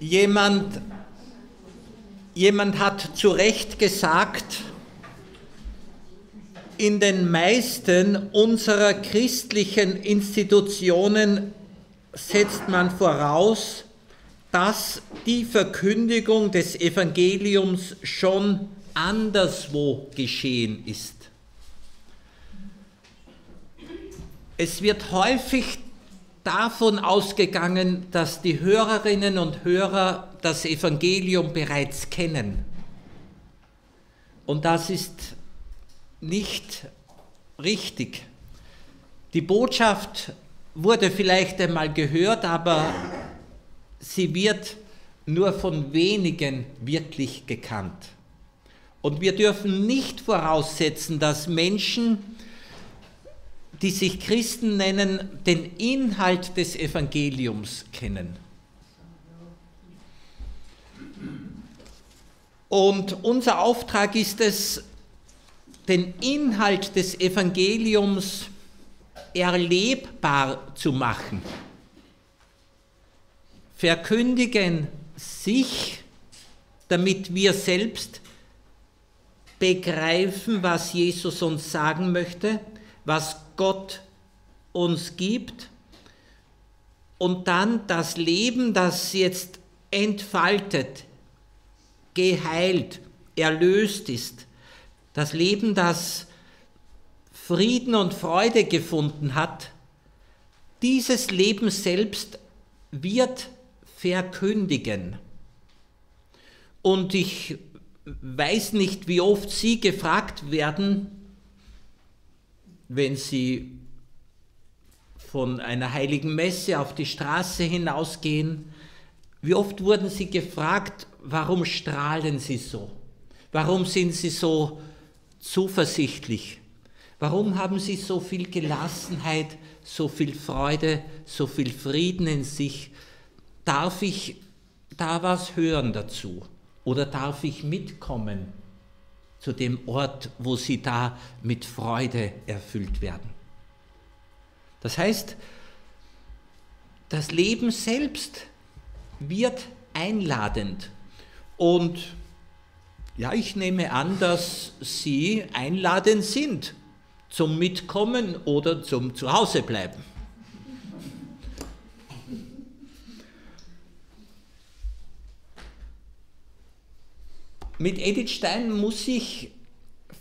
Jemand hat zu Recht gesagt, in den meisten unserer christlichen Institutionen setzt man voraus, dass die Verkündigung des Evangeliums schon anderswo geschehen ist. Es wird häufig davon ausgegangen, dass die Hörerinnen und Hörer das Evangelium bereits kennen. Und das ist nicht richtig. Die Botschaft wurde vielleicht einmal gehört, aber sie wird nur von wenigen wirklich gekannt. Und wir dürfen nicht voraussetzen, dass Menschen, die sich Christen nennen, den Inhalt des Evangeliums kennen. Und unser Auftrag ist es, den Inhalt des Evangeliums erlebbar zu machen. Verkündigen sich, damit wir selbst begreifen, was Jesus uns sagen möchte, was Gott uns gibt, und dann das Leben, das jetzt entfaltet, geheilt, erlöst ist, das Leben, das Frieden und Freude gefunden hat, dieses Leben selbst wird verkündigen. Und ich weiß nicht, wie oft Sie gefragt werden, wenn Sie von einer heiligen Messe auf die Straße hinausgehen, wie oft wurden Sie gefragt, warum strahlen Sie so? Warum sind Sie so zuversichtlich? Warum haben Sie so viel Gelassenheit, so viel Freude, so viel Frieden in sich? Darf ich da was hören dazu? Oder darf ich mitkommen zu dem Ort, wo Sie da mit Freude erfüllt werden? Das heißt, das Leben selbst wird einladend. Und ja, ich nehme an, dass Sie einladend sind zum Mitkommen oder zum Zuhausebleiben. Mit Edith Stein muss ich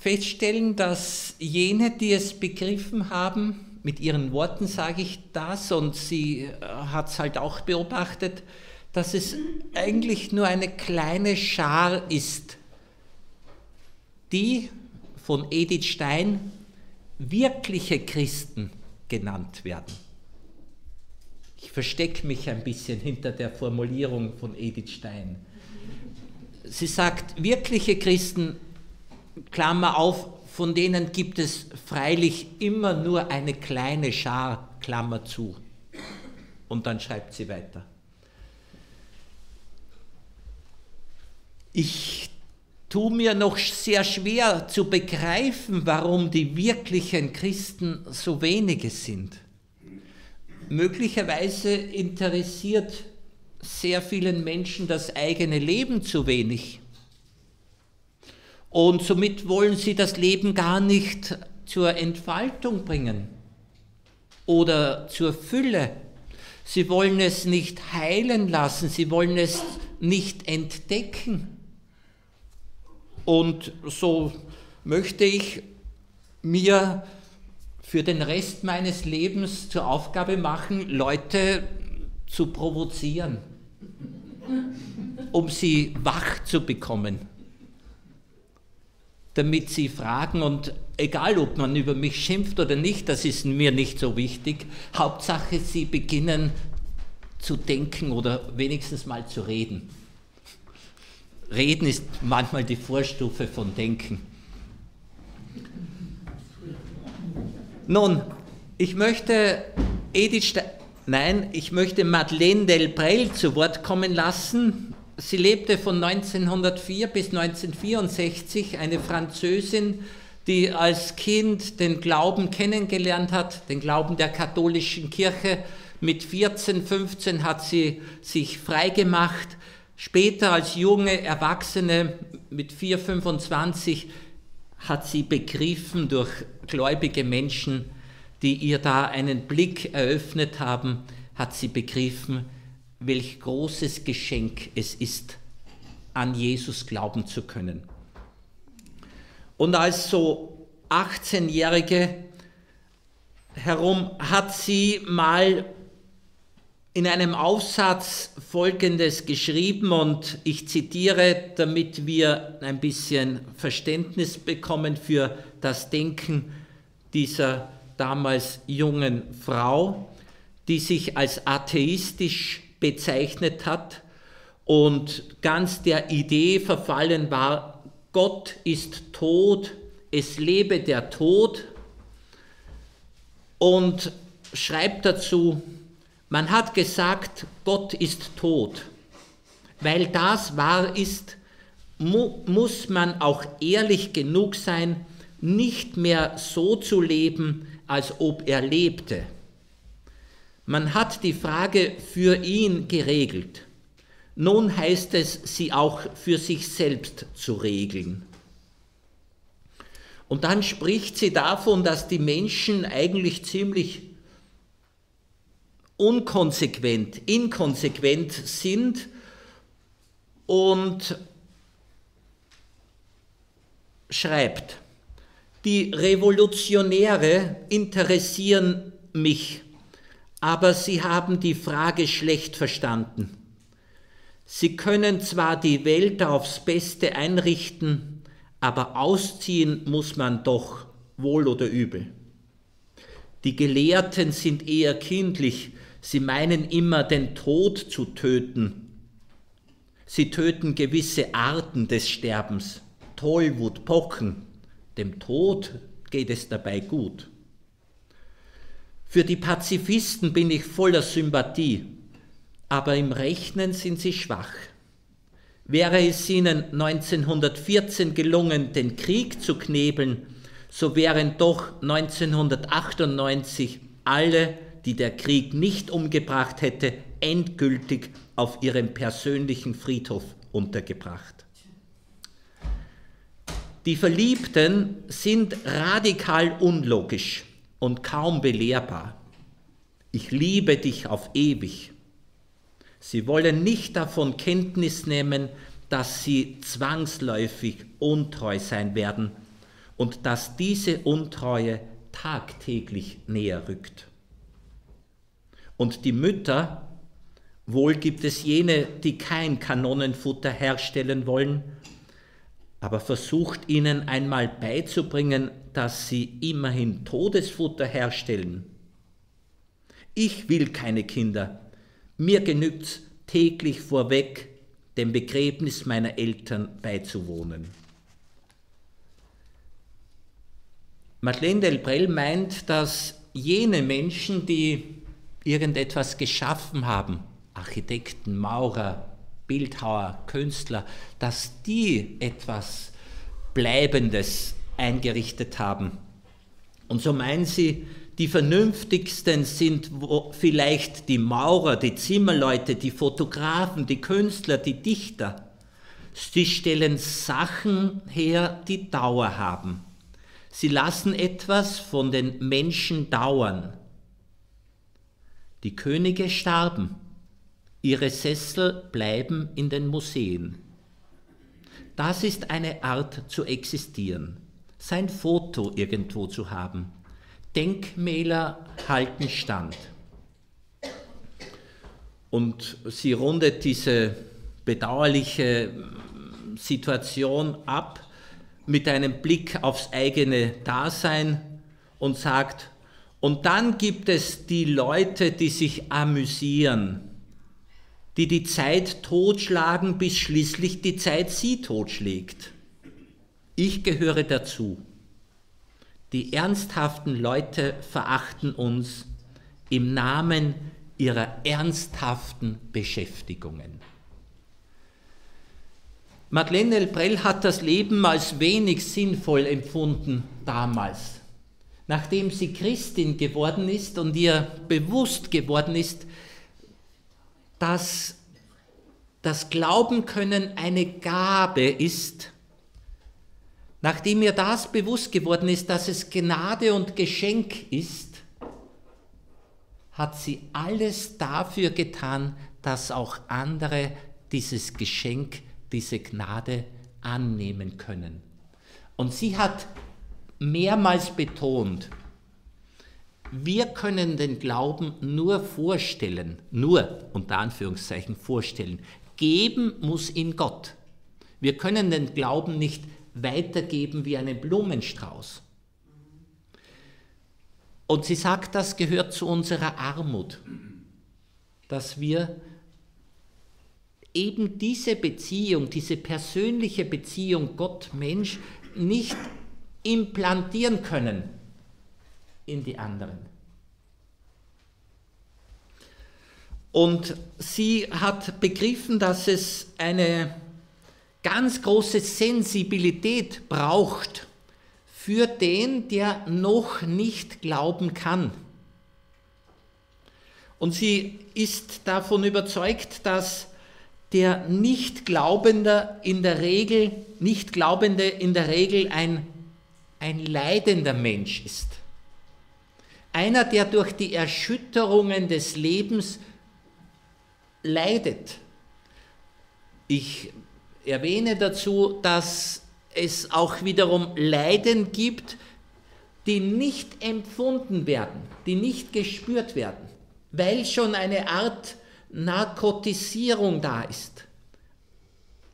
feststellen, dass jene, die es begriffen haben, mit ihren Worten sage ich das, und sie hat es halt auch beobachtet, dass es eigentlich nur eine kleine Schar ist, die von Edith Stein wirkliche Christen genannt werden. Ich verstecke mich ein bisschen hinter der Formulierung von Edith Stein. Sie sagt, wirkliche Christen, Klammer auf, von denen gibt es freilich immer nur eine kleine Schar, Klammer zu. Und dann schreibt sie weiter. Ich tue mir noch sehr schwer zu begreifen, warum die wirklichen Christen so wenige sind. Möglicherweise interessiert sehr vielen Menschen das eigene Leben zu wenig. Und somit wollen sie das Leben gar nicht zur Entfaltung bringen oder zur Fülle. Sie wollen es nicht heilen lassen, sie wollen es nicht entdecken. Und so möchte ich mir für den Rest meines Lebens zur Aufgabe machen, Leute zu provozieren, um sie wach zu bekommen, damit sie fragen, und egal ob man über mich schimpft oder nicht, das ist mir nicht so wichtig, Hauptsache sie beginnen zu denken oder wenigstens mal zu reden. Reden ist manchmal die Vorstufe von Denken. Nun, ich möchte Madeleine Delbrêl zu Wort kommen lassen. Sie lebte von 1904 bis 1964, eine Französin, die als Kind den Glauben kennengelernt hat, den Glauben der katholischen Kirche. Mit 14, 15 hat sie sich freigemacht. Später als junge Erwachsene mit 4, 25 hat sie begriffen durch gläubige Menschen, die ihr da einen Blick eröffnet haben, hat sie begriffen, welch großes Geschenk es ist, an Jesus glauben zu können. Und als so 18-Jährige herum hat sie mal in einem Aufsatz Folgendes geschrieben, und ich zitiere, damit wir ein bisschen Verständnis bekommen für das Denken dieser damals jungen Frau, die sich als atheistisch bezeichnet hat und ganz der Idee verfallen war, Gott ist tot, es lebe der Tod, und schreibt dazu, man hat gesagt, Gott ist tot. Weil das wahr ist, muss man auch ehrlich genug sein, nicht mehr so zu leben, als ob er lebte. Man hat die Frage für ihn geregelt. Nun heißt es, sie auch für sich selbst zu regeln. Und dann spricht sie davon, dass die Menschen eigentlich ziemlich inkonsequent sind und schreibt, die Revolutionäre interessieren mich, aber sie haben die Frage schlecht verstanden. Sie können zwar die Welt aufs Beste einrichten, aber ausziehen muss man doch, wohl oder übel. Die Gelehrten sind eher kindlich. Sie meinen immer, den Tod zu töten. Sie töten gewisse Arten des Sterbens. Tollwut, Pocken. Dem Tod geht es dabei gut. Für die Pazifisten bin ich voller Sympathie, aber im Rechnen sind sie schwach. Wäre es ihnen 1914 gelungen, den Krieg zu knebeln, so wären doch 1998 alle, die der Krieg nicht umgebracht hätte, endgültig auf ihrem persönlichen Friedhof untergebracht. Die Verliebten sind radikal unlogisch und kaum belehrbar. Ich liebe dich auf ewig. Sie wollen nicht davon Kenntnis nehmen, dass sie zwangsläufig untreu sein werden und dass diese Untreue tagtäglich näher rückt. Und die Mütter, wohl gibt es jene, die kein Kanonenfutter herstellen wollen, aber versucht ihnen einmal beizubringen, dass sie immerhin Todesfutter herstellen. Ich will keine Kinder. Mir genügt's, täglich vorweg dem Begräbnis meiner Eltern beizuwohnen. Madeleine Delbrêl meint, dass jene Menschen, die irgendetwas geschaffen haben, Architekten, Maurer, Bildhauer, Künstler, dass die etwas Bleibendes eingerichtet haben. Und so meinen sie, die Vernünftigsten sind vielleicht die Maurer, die Zimmerleute, die Fotografen, die Künstler, die Dichter. Sie stellen Sachen her, die Dauer haben. Sie lassen etwas von den Menschen dauern. Die Könige starben, ihre Sessel bleiben in den Museen. Das ist eine Art zu existieren, sein Foto irgendwo zu haben. Denkmäler halten stand. Und sie rundet diese bedauerliche Situation ab mit einem Blick aufs eigene Dasein und sagt, und dann gibt es die Leute, die sich amüsieren, die die Zeit totschlagen, bis schließlich die Zeit sie totschlägt. Ich gehöre dazu. Die ernsthaften Leute verachten uns im Namen ihrer ernsthaften Beschäftigungen. Madeleine Delbrêl hat das Leben als wenig sinnvoll empfunden damals. Nachdem sie Christin geworden ist und ihr bewusst geworden ist, dass das Glaubenkönnen eine Gabe ist, nachdem ihr das bewusst geworden ist, dass es Gnade und Geschenk ist, hat sie alles dafür getan, dass auch andere dieses Geschenk, diese Gnade annehmen können. Und sie hat mehrmals betont, wir können den Glauben nur vorstellen, nur unter Anführungszeichen vorstellen. Geben muss ihn Gott. Wir können den Glauben nicht weitergeben wie einen Blumenstrauß. Und sie sagt, das gehört zu unserer Armut, dass wir eben diese Beziehung, diese persönliche Beziehung Gott-Mensch nicht implantieren können in die anderen. Und sie hat begriffen, dass es eine ganz große Sensibilität braucht für den, der noch nicht glauben kann. Und sie ist davon überzeugt, dass der Nichtglaubende in der Regel ein leidender Mensch ist. Einer, der durch die Erschütterungen des Lebens leidet. Ich erwähne dazu, dass es auch wiederum Leiden gibt, die nicht empfunden werden, die nicht gespürt werden, weil schon eine Art Narkotisierung da ist,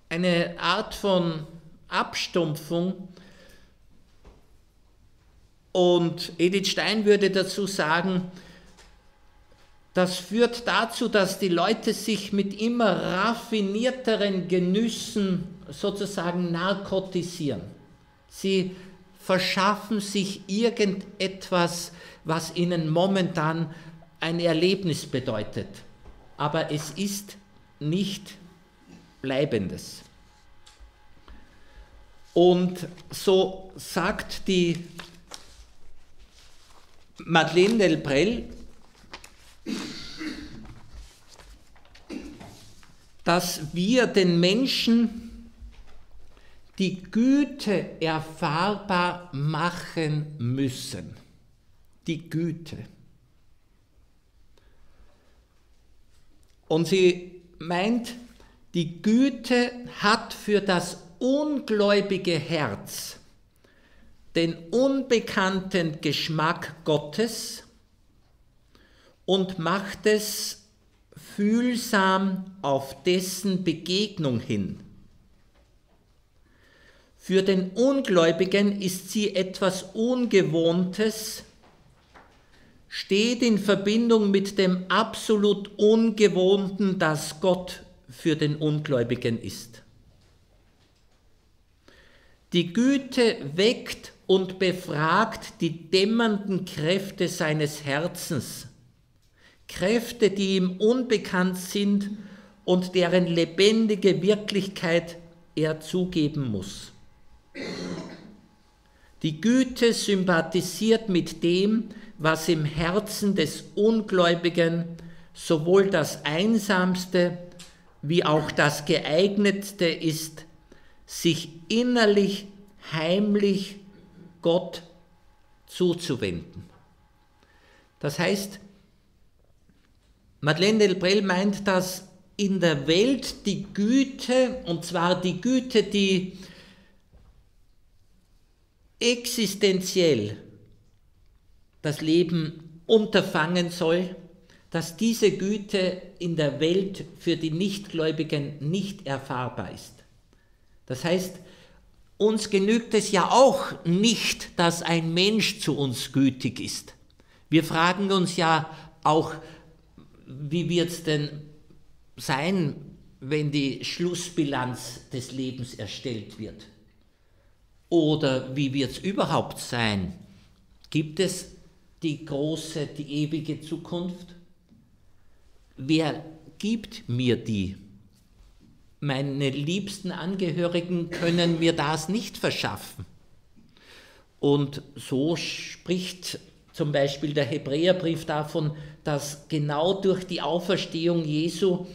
eine Art von Abstumpfung. Und Edith Stein würde dazu sagen, das führt dazu, dass die Leute sich mit immer raffinierteren Genüssen sozusagen narkotisieren. Sie verschaffen sich irgendetwas, was ihnen momentan ein Erlebnis bedeutet. Aber es ist nicht Bleibendes. Und so sagt die Madeleine Delbrêl, dass wir den Menschen die Güte erfahrbar machen müssen. Die Güte. Und sie meint, die Güte hat für das ungläubige Herz den unbekannten Geschmack Gottes und macht es fühlsam auf dessen Begegnung hin. Für den Ungläubigen ist sie etwas Ungewohntes, steht in Verbindung mit dem absolut Ungewohnten, das Gott für den Ungläubigen ist. Die Güte weckt und befragt die dämmernden Kräfte seines Herzens, Kräfte, die ihm unbekannt sind und deren lebendige Wirklichkeit er zugeben muss. Die Güte sympathisiert mit dem, was im Herzen des Ungläubigen sowohl das Einsamste wie auch das Geeignetste ist, sich innerlich, heimlich Gott zuzuwenden. Das heißt, Madeleine Delbrêl meint, dass in der Welt die Güte, und zwar die Güte, die existenziell das Leben unterfangen soll, dass diese Güte in der Welt für die Nichtgläubigen nicht erfahrbar ist. Das heißt, uns genügt es ja auch nicht, dass ein Mensch zu uns gütig ist. Wir fragen uns ja auch, wie wird es denn sein, wenn die Schlussbilanz des Lebens erstellt wird? Oder wie wird es überhaupt sein? Gibt es die große, die ewige Zukunft? Wer gibt mir die? meine liebsten Angehörigen können mir das nicht verschaffen. Und so spricht zum Beispiel der Hebräerbrief davon, dass genau durch die Auferstehung Jesu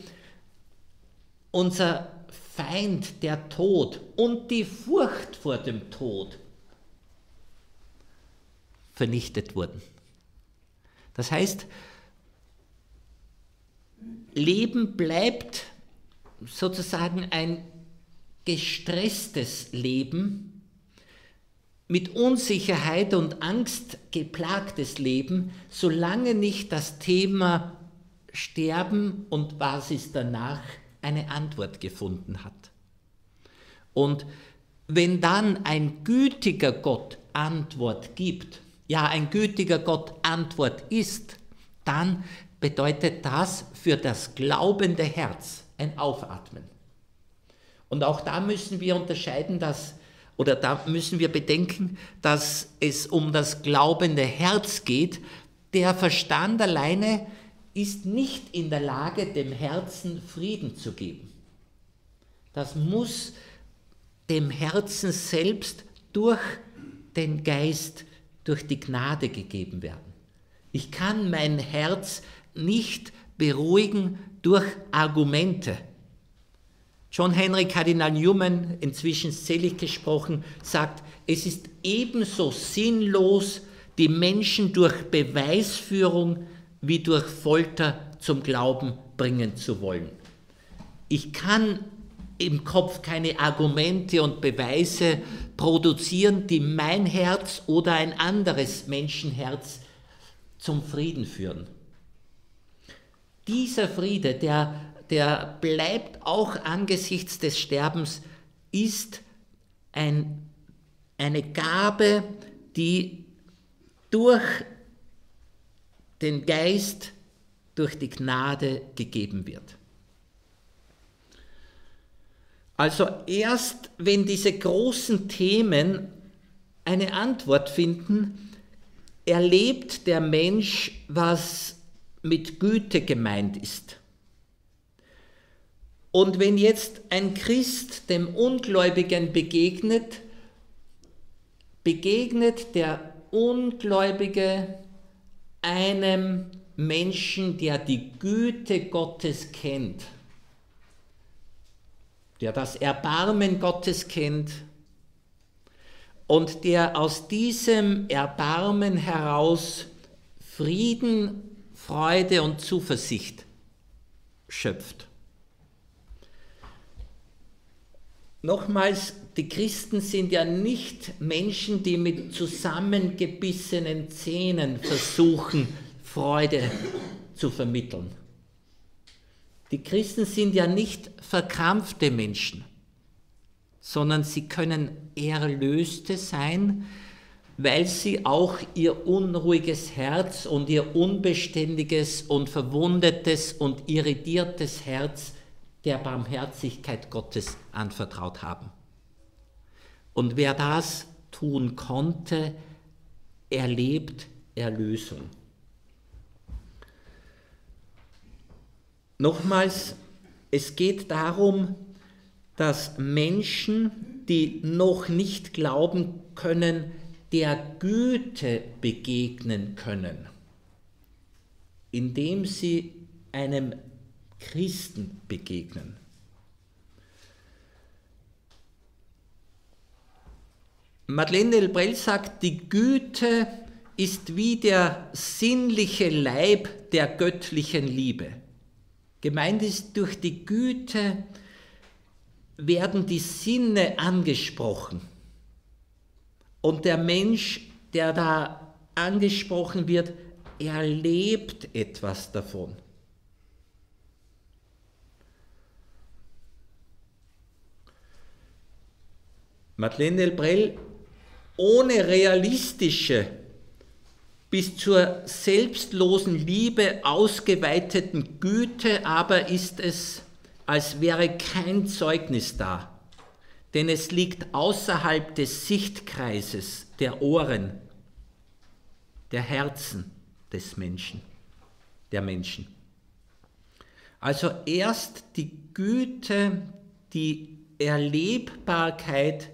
unser Feind, der Tod und die Furcht vor dem Tod vernichtet wurden. Das heißt, Leben bleibt sozusagen ein gestresstes Leben, mit Unsicherheit und Angst geplagtes Leben, solange nicht das Thema Sterben und was ist danach eine Antwort gefunden hat. Und wenn dann ein gütiger Gott Antwort gibt, ja, ein gütiger Gott Antwort ist, dann bedeutet das für das glaubende Herz ein Aufatmen. Und auch da müssen wir unterscheiden, dass, oder da müssen wir bedenken, dass es um das glaubende Herz geht. Der Verstand alleine ist nicht in der Lage, dem Herzen Frieden zu geben. Das muss dem Herzen selbst durch den Geist, durch die Gnade gegeben werden. Ich kann mein Herz nicht beruhigen durch Argumente. John Henry Kardinal Newman, inzwischen selig gesprochen, sagt, es ist ebenso sinnlos, die Menschen durch Beweisführung wie durch Folter zum Glauben bringen zu wollen. Ich kann im Kopf keine Argumente und Beweise produzieren, die mein Herz oder ein anderes Menschenherz zum Frieden führen. Dieser Friede, der bleibt auch angesichts des Sterbens, ist eine Gabe, die durch den Geist, durch die Gnade gegeben wird. Also erst wenn diese großen Themen eine Antwort finden, erlebt der Mensch, was mit Güte gemeint ist. Und wenn jetzt ein Christ dem Ungläubigen begegnet, der Ungläubige einem Menschen, der die Güte Gottes kennt, der das Erbarmen Gottes kennt und der aus diesem Erbarmen heraus Frieden, Freude und Zuversicht schöpft. Nochmals, die Christen sind ja nicht Menschen, die mit zusammengebissenen Zähnen versuchen, Freude zu vermitteln. Die Christen sind ja nicht verkrampfte Menschen, sondern sie können Erlöste sein, weil sie auch ihr unruhiges Herz und ihr unbeständiges und verwundetes und irritiertes Herz der Barmherzigkeit Gottes anvertraut haben. Und wer das tun konnte, erlebt Erlösung. Nochmals, es geht darum, dass Menschen, die noch nicht glauben können, der Güte begegnen können, indem sie einem Christen begegnen. Madeleine Delbrêl sagt, die Güte ist wie der sinnliche Leib der göttlichen Liebe. Gemeint ist, durch die Güte werden die Sinne angesprochen. Und der Mensch, der da angesprochen wird, erlebt etwas davon. Madeleine Delbrêl, ohne realistische, bis zur selbstlosen Liebe ausgeweiteten Güte aber ist es, als wäre kein Zeugnis da, denn es liegt außerhalb des Sichtkreises der Ohren, der Herzen des Menschen, der Menschen. Also erst die Güte die Erlebbarkeit,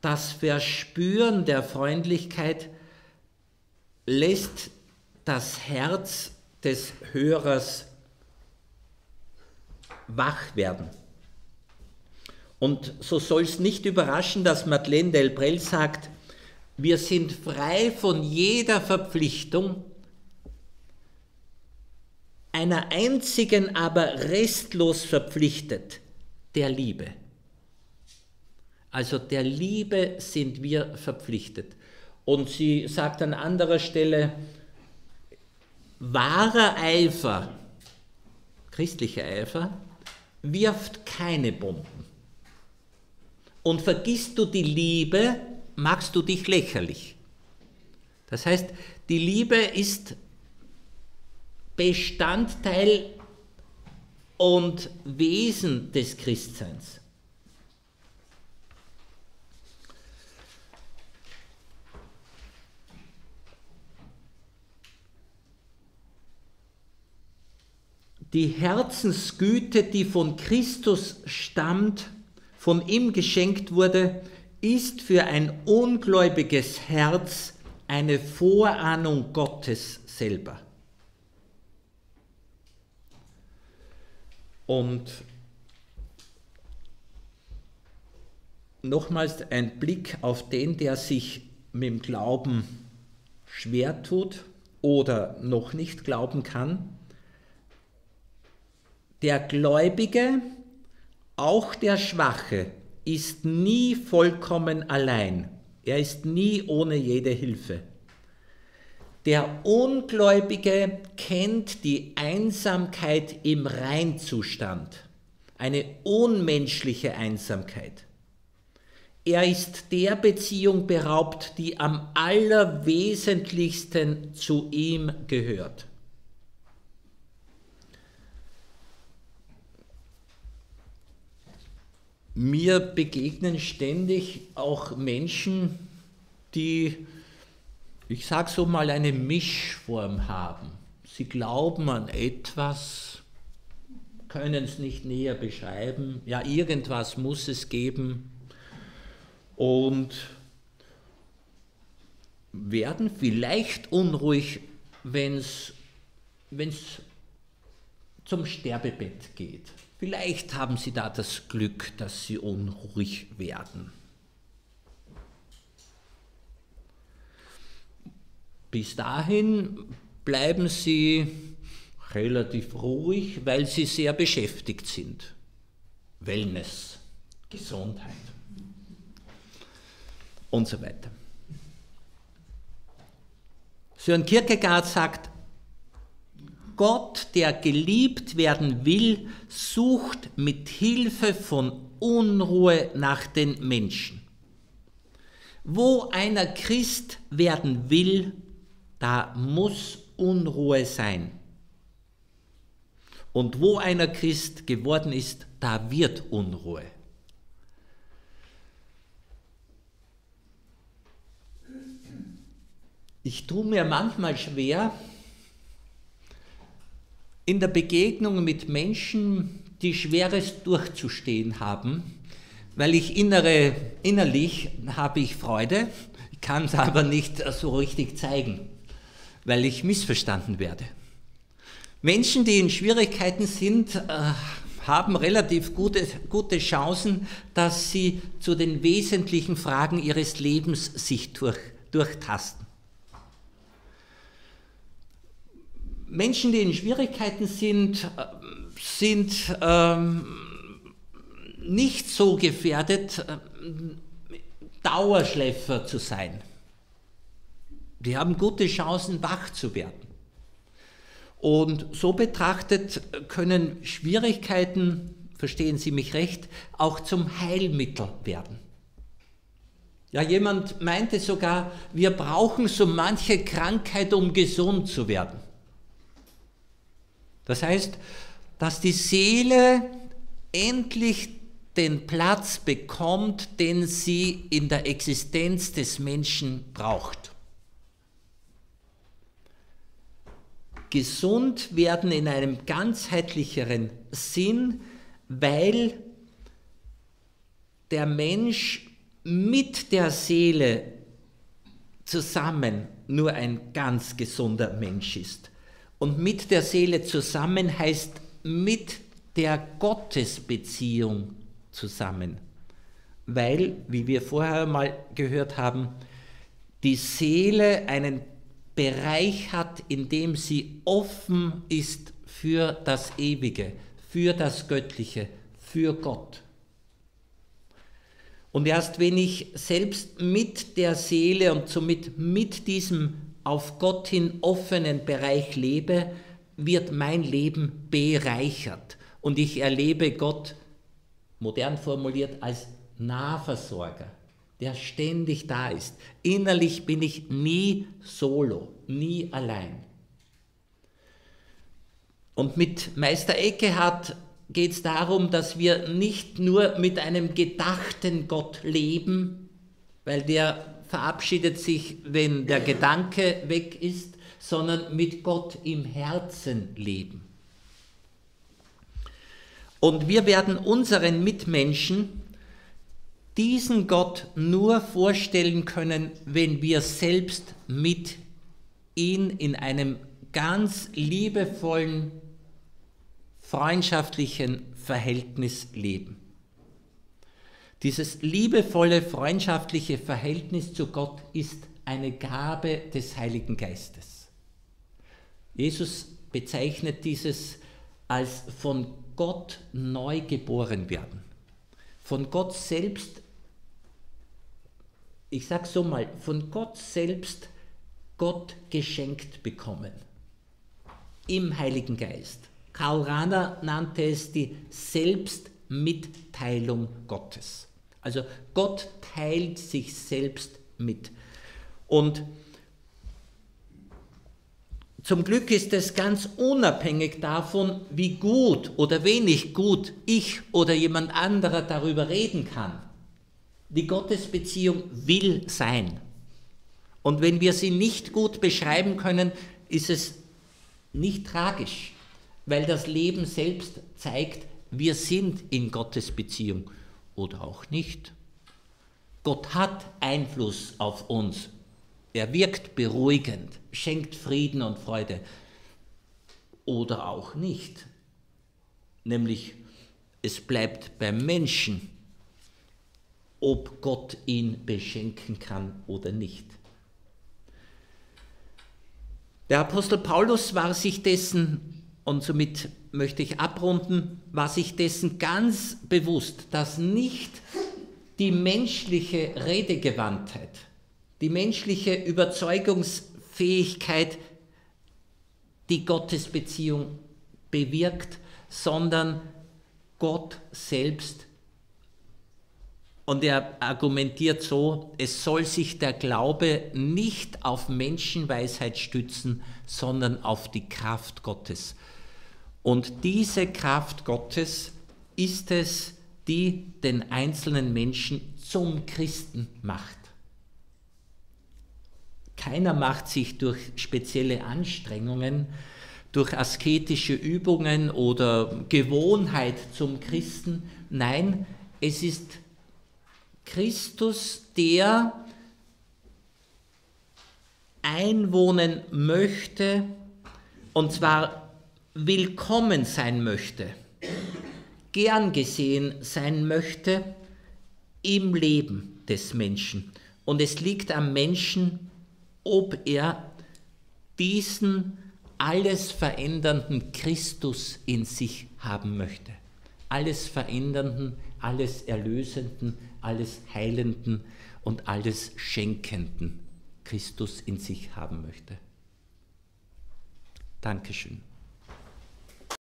das Verspüren der Freundlichkeit lässt das Herz des Hörers wach werden. Und so soll es nicht überraschen, dass Madeleine Delbrêl sagt, wir sind frei von jeder Verpflichtung, einer einzigen, aber restlos verpflichtet, der Liebe. Also der Liebe sind wir verpflichtet. Und sie sagt an anderer Stelle, wahrer Eifer, christlicher Eifer, wirft keine Bomben. Und vergisst du die Liebe, machst du dich lächerlich. Das heißt, die Liebe ist Bestandteil und Wesen des Christseins. Die Herzensgüte, die von Christus stammt, von ihm geschenkt wurde, ist für ein ungläubiges Herz eine Vorahnung Gottes selber. Und nochmals ein Blick auf den, der sich mit dem Glauben schwer tut oder noch nicht glauben kann. Der Gläubige, auch der Schwache, ist nie vollkommen allein. Er ist nie ohne jede Hilfe. Der Ungläubige kennt die Einsamkeit im Reinzustand, eine unmenschliche Einsamkeit. Er ist der Beziehung beraubt, die am allerwesentlichsten zu ihm gehört. Mir begegnen ständig auch Menschen, die, ich sage so mal, eine Mischform haben. Sie glauben an etwas, können es nicht näher beschreiben. Ja, irgendwas muss es geben. Und werden vielleicht unruhig, wenn es zum Sterbebett geht. Vielleicht haben sie da das Glück, dass sie unruhig werden. Bis dahin bleiben sie relativ ruhig, weil sie sehr beschäftigt sind. Wellness, Gesundheit und so weiter. Søren Kierkegaard sagt, Gott, der geliebt werden will, sucht mit Hilfe von Unruhe nach den Menschen. Wo einer Christ werden will, da muss Unruhe sein. Und wo einer Christ geworden ist, da wird Unruhe. Ich tue mir manchmal schwer, in der Begegnung mit Menschen, die Schweres durchzustehen haben, weil ich innerlich habe ich Freude, kann es aber nicht so richtig zeigen, weil ich missverstanden werde. Menschen, die in Schwierigkeiten sind, haben relativ gute Chancen, dass sie zu den wesentlichen Fragen ihres Lebens sich durchtasten. Menschen, die in Schwierigkeiten sind, nicht so gefährdet, Dauerschläfer zu sein. Die haben gute Chancen, wach zu werden. Und so betrachtet können Schwierigkeiten, verstehen Sie mich recht, auch zum Heilmittel werden. Ja, jemand meinte sogar, wir brauchen so manche Krankheit, um gesund zu werden. Das heißt, dass die Seele endlich den Platz bekommt, den sie in der Existenz des Menschen braucht. Gesund werden in einem ganzheitlicheren Sinn weil der Mensch mit der Seele zusammen nur ein ganz gesunder Mensch ist. Und mit der Seele zusammen heißt mit der Gottesbeziehung zusammen. Weil, wie wir vorher mal gehört haben, die Seele einen Bereich hat, in dem sie offen ist für das Ewige, für das Göttliche, für Gott. Und erst wenn ich selbst mit der Seele und somit mit diesem auf Gott hin offenen Bereich lebe, wird mein Leben bereichert. Und ich erlebe Gott, modern formuliert, als Nahversorger, der ständig da ist. Innerlich bin ich nie solo, nie allein. Und mit Meister Eckehart geht es darum, dass wir nicht nur mit einem gedachten Gott leben, weil der verabschiedet sich, wenn der Gedanke weg ist, sondern mit Gott im Herzen leben. Und wir werden unseren Mitmenschen diesen Gott nur vorstellen können, wenn wir selbst mit ihm in einem ganz liebevollen, freundschaftlichen Verhältnis leben. Dieses liebevolle, freundschaftliche Verhältnis zu Gott ist eine Gabe des Heiligen Geistes. Jesus bezeichnet dieses als von Gott neu geboren werden. Von Gott selbst, ich sage so mal, von Gott selbst Gott geschenkt bekommen. Im Heiligen Geist. Karl Rahner nannte es die Selbstmitteilung Gottes. Also Gott teilt sich selbst mit. Und zum Glück ist es ganz unabhängig davon, wie gut oder wenig gut ich oder jemand anderer darüber reden kann. Die Gottesbeziehung will sein. Und wenn wir sie nicht gut beschreiben können, ist es nicht tragisch. Weil das Leben selbst zeigt, wir sind in Gottes Beziehung oder auch nicht. Gott hat Einfluss auf uns. Er wirkt beruhigend, schenkt Frieden und Freude oder auch nicht. Nämlich, es bleibt beim Menschen, ob Gott ihn beschenken kann oder nicht. Der Apostel Paulus war sich dessen, und somit möchte ich abrunden, war sich dessen ganz bewusst, dass nicht die menschliche Redegewandtheit, die menschliche Überzeugungsfähigkeit die Gottesbeziehung bewirkt, sondern Gott selbst. Und er argumentiert so, es soll sich der Glaube nicht auf Menschenweisheit stützen, sondern auf die Kraft Gottes. Und diese Kraft Gottes ist es, die den einzelnen Menschen zum Christen macht. Keiner macht sich durch spezielle Anstrengungen, durch asketische Übungen oder Gewohnheit zum Christen. Nein, es ist Christus, der einwohnen möchte, und zwar willkommen sein möchte, gern gesehen sein möchte im Leben des Menschen. Und es liegt am Menschen, ob er diesen alles verändernden Christus in sich haben möchte. Alles verändernden, alles erlösenden, alles heilenden und alles schenkenden Christus in sich haben möchte. Dankeschön.